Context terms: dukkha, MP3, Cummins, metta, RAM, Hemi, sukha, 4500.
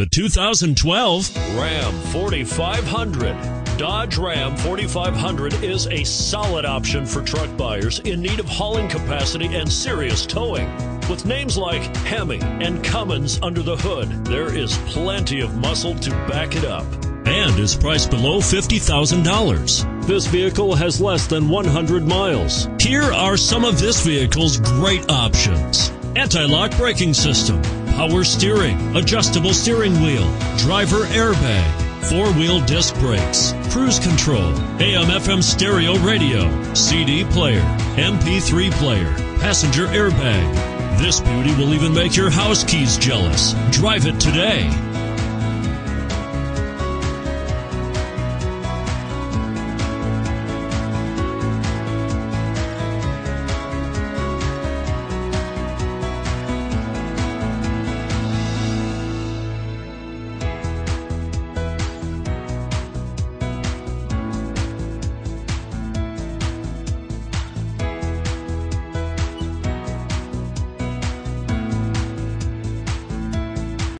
The 2012 Ram 4500. Dodge Ram 4500 is a solid option for truck buyers in need of hauling capacity and serious towing. With names like Hemi and Cummins under the hood, there is plenty of muscle to back it up. And is priced below $50,000. This vehicle has less than 100 miles. Here are some of this vehicle's great options. Anti-lock braking system, power steering, adjustable steering wheel, driver airbag, four-wheel disc brakes, cruise control, AM/FM stereo radio, CD player, MP3 player, passenger airbag. This beauty will even make your house keys jealous. Drive it today.